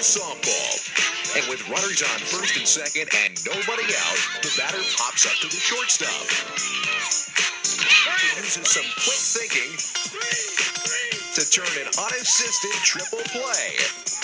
softball. And with runners on first and second and nobody out, the batter pops up to the shortstop. He uses some quick thinking to turn an unassisted triple play.